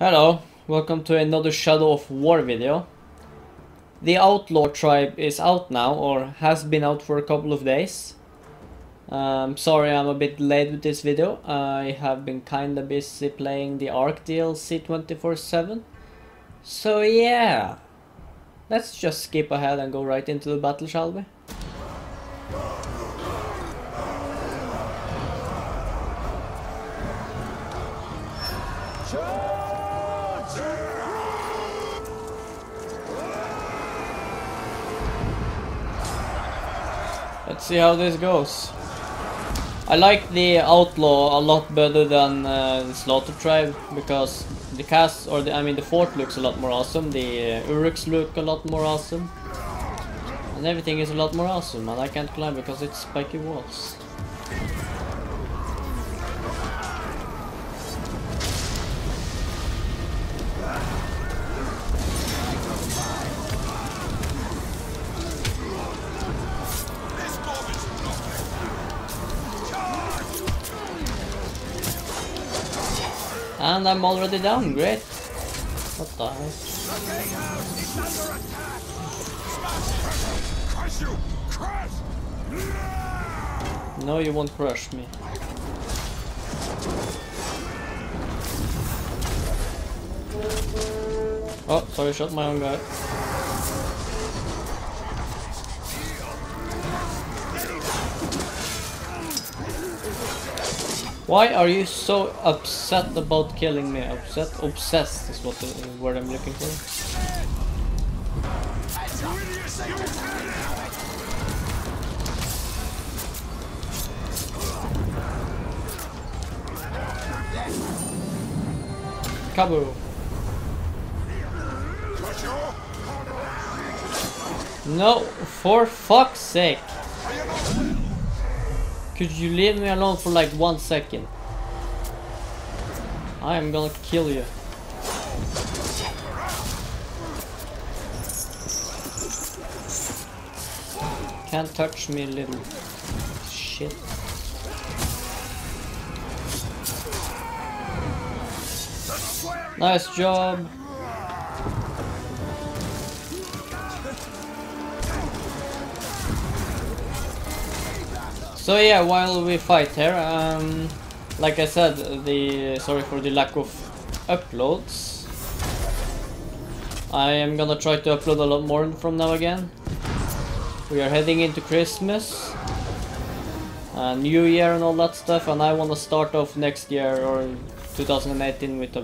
Hello, welcome to another Shadow of War video. The Outlaw tribe is out now, or has been out for a couple of days. Sorry I'm a bit late with this video. I have been kinda busy playing the Ark DLC 24/7. So yeah, let's just skip ahead and go right into the battle, shall we? Let's see how this goes. I like the Outlaw a lot better than the Slaughter Tribe, because the cast, or I mean the fort looks a lot more awesome, the Uruks look a lot more awesome, and everything is a lot more awesome, and I can't climb because it's spiky walls. And I'm already down, great. What the heck? No, you won't crush me. Oh, sorry, shot my own guy. Why are you so upset about killing me? Upset? Obsessed is what the word I'm looking for. Kaboom! No, for fuck's sake! Could you leave me alone for like 1 second? I am gonna kill you. Can't touch me, little shit. Nice job. So yeah, while we fight here, like I said, sorry for the lack of uploads. I am gonna try to upload a lot more from now again. We are heading into Christmas and New Year and all that stuff, and I wanna start off next year, or 2018, with a...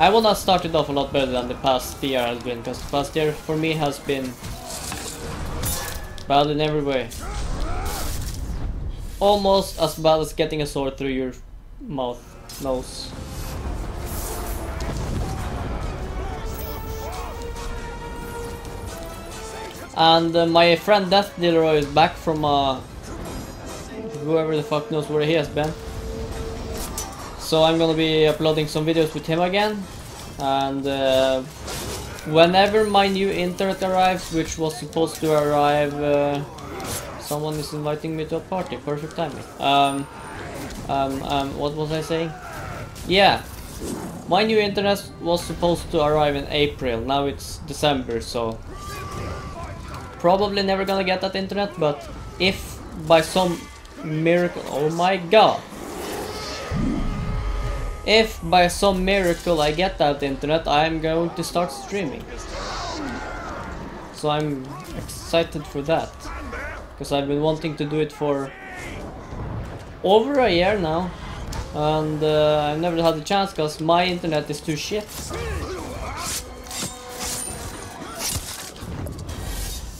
I wanna start it off a lot better than the past year has been, because the past year for me has been bad in every way. Almost as bad as getting a sword through your mouth, nose. And my friend Death Dilleroy is back from whoever the fuck knows where he has been. So I'm gonna be uploading some videos with him again. And whenever my new internet arrives, which was supposed to arrive... someone is inviting me to a party. Perfect timing. What was I saying? Yeah, my new internet was supposed to arrive in April. Now it's December, so probably never gonna get that internet. But if by some miracle, oh my god, if by some miracle I get that internet, I'm going to start streaming. So I'm excited for that, because I've been wanting to do it for over a year now, and I've never had the chance because my internet is too shit.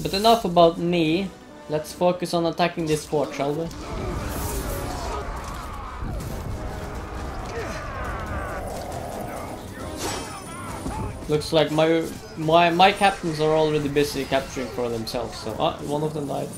But enough about me, let's focus on attacking this fort, shall we? Looks like my captains are already busy capturing for themselves, so... Ah, one of them died.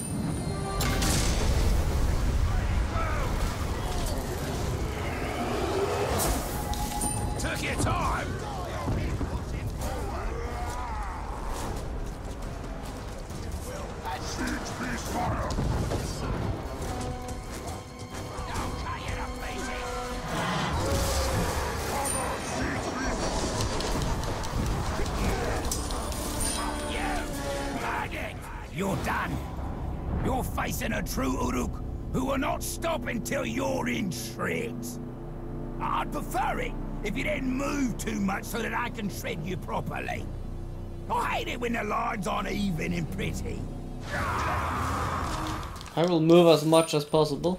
done. You're facing a true Uruk who will not stop until you're in shreds. I'd prefer it if you didn't move too much so that I can shred you properly. I hate it when the lines aren't even and pretty. I will move as much as possible.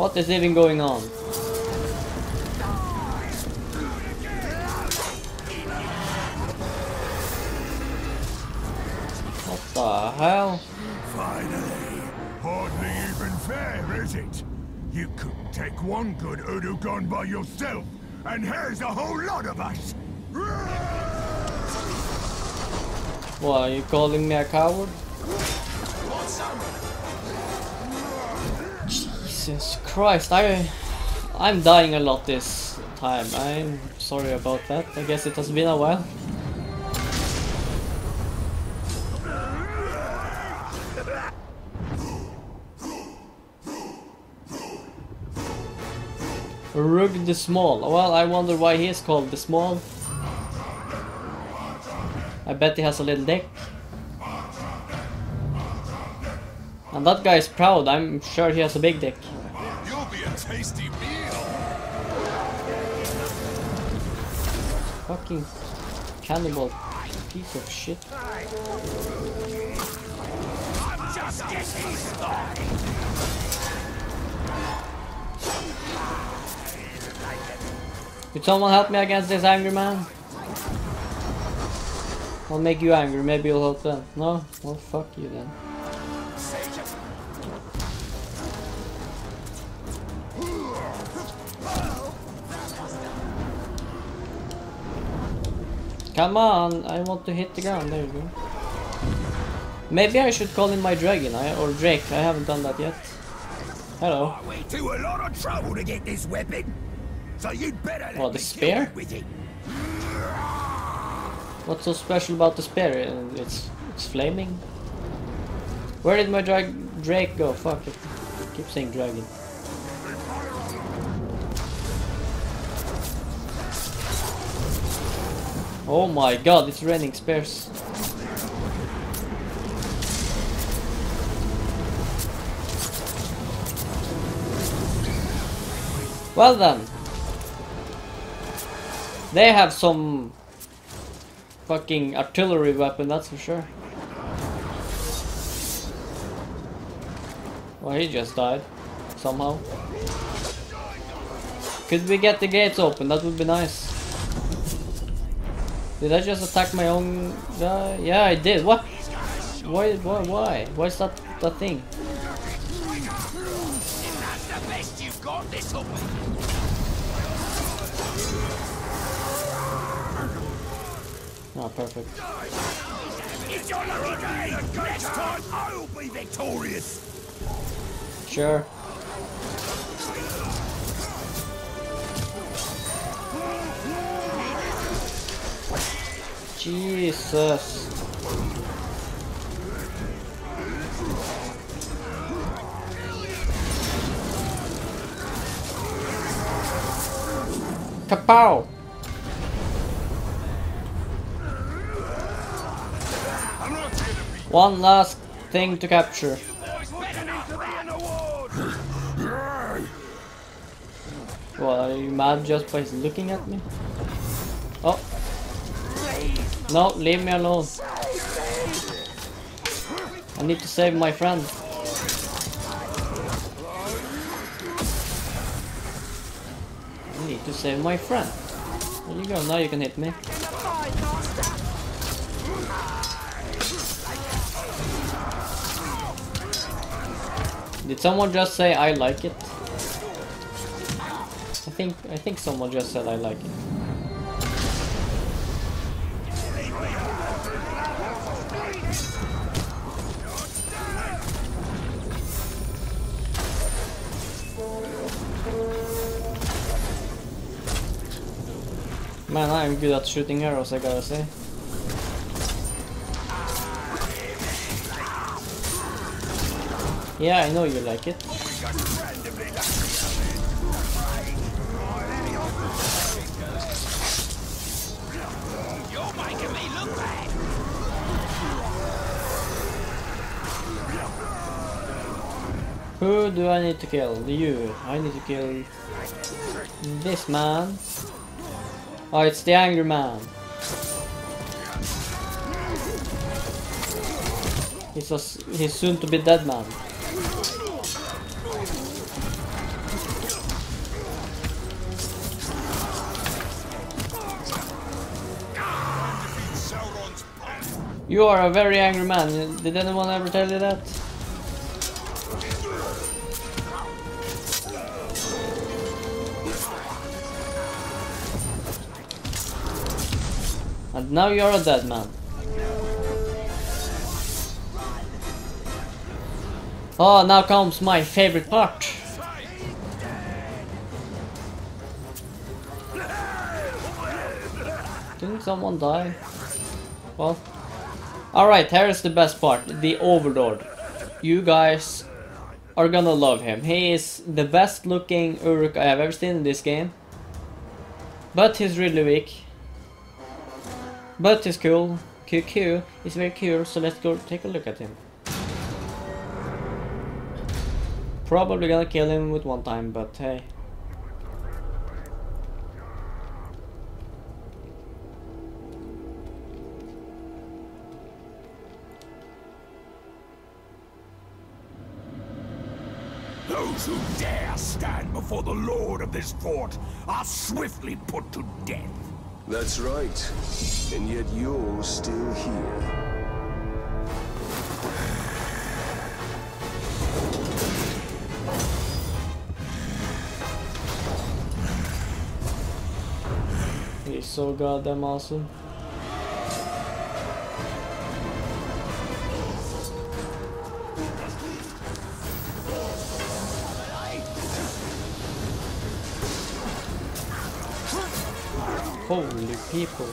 What is even going on? What the hell? Finally! Hardly even fair, is it? You couldn't take one good Uruk on by yourself, and here's a whole lot of us! What, are you calling me a coward? Jesus Christ, I'm dying a lot this time. I'm sorry about that. I guess it has been a while. Uruk the Small. Well, I wonder why he is called the Small. I bet he has a little dick. And that guy is proud. I'm sure he has a big dick. You'll be a tasty meal. Fucking cannibal piece of shit. I'm just getting started. Could someone help me against this angry man? I'll make you angry, maybe you'll help them. No? Well, fuck you then. Come on, I want to hit the ground, there you go. Maybe I should call in my dragon, or Drake, I haven't done that yet. Hello. I went to a lot of trouble to get this weapon. So you'd better let the spear? With it. What's so special about the spear? It's flaming. Where did my Drake go? Fuck it. I keep saying dragon. Oh my god, it's raining spears. Well then. They have some fucking artillery weapon, that's for sure. Well, he just died, somehow. Could we get the gates open? That would be nice. Did I just attack my own guy? Yeah, I did. What? Why? Why's that thing? If that's the best you've got, this open. Oh, perfect. It's your lucky day. Next time I'll be victorious. Sure. Jesus. Kapow. One last thing to capture. Well, are you mad just by looking at me? Oh. No, leave me alone. I need to save my friend. I need to save my friend. There you go, now you can hit me. Did someone just say I like it? I think someone just said I like it. Man, I'm good at shooting arrows, I gotta say. Yeah, I know you like it. You're making me look bad! Who do I need to kill? You. I need to kill this man. Oh, it's the angry man. He's soon to be dead man. You are a very angry man. Did anyone ever tell you that? And now you're a dead man. Oh, now comes my favorite part. Didn't someone die? Well, alright, here is the best part, the Overlord. You guys are gonna love him. He is the best looking Uruk I have ever seen in this game. But he's really weak. But he's cool. QQ is very cool, so let's go take a look at him. Probably gonna kill him with one time, but hey. Those who dare stand before the Lord of this fort are swiftly put to death. That's right, and yet you're still here. He's so goddamn awesome. Holy people.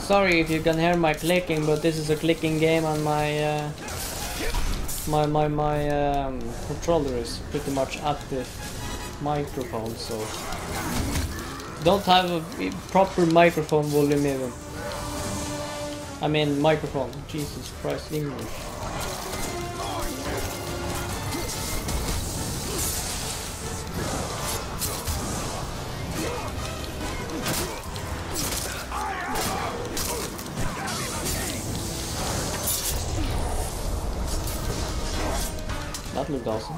Sorry if you can hear my clicking, but this is a clicking game and my my controller is pretty much at the microphone, so don't have a proper microphone volume even. I mean microphone. Jesus Christ, English. That looked awesome.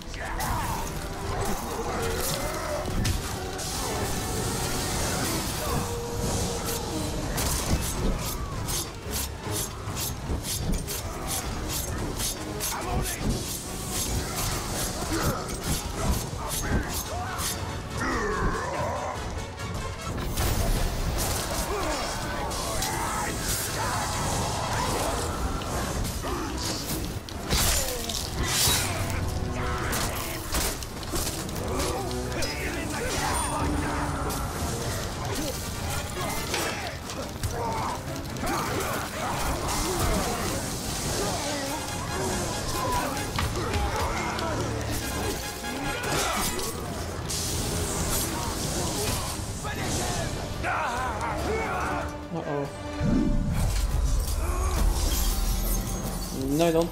No, I don't.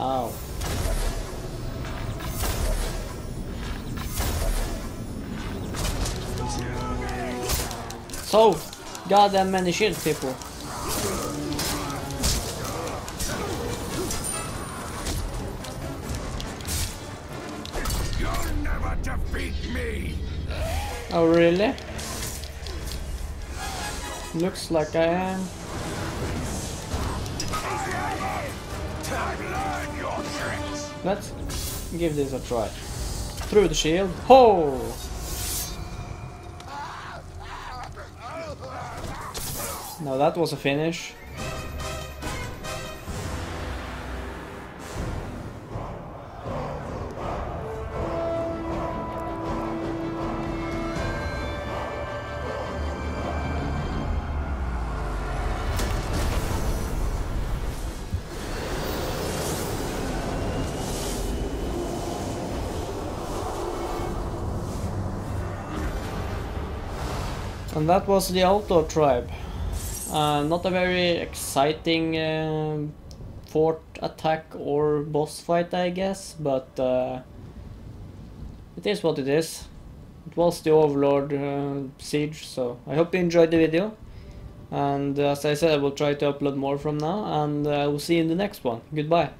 Ow. So, goddamn many shields, people. Oh really? Looks like I am. Let's give this a try. Through the shield. Ho! Now that was a finish. And that was the Outlaw Tribe. Not a very exciting fort attack or boss fight, I guess, but it is what it is. It was the Overlord siege, so I hope you enjoyed the video. And as I said, I will try to upload more from now, and I will see you in the next one. Goodbye.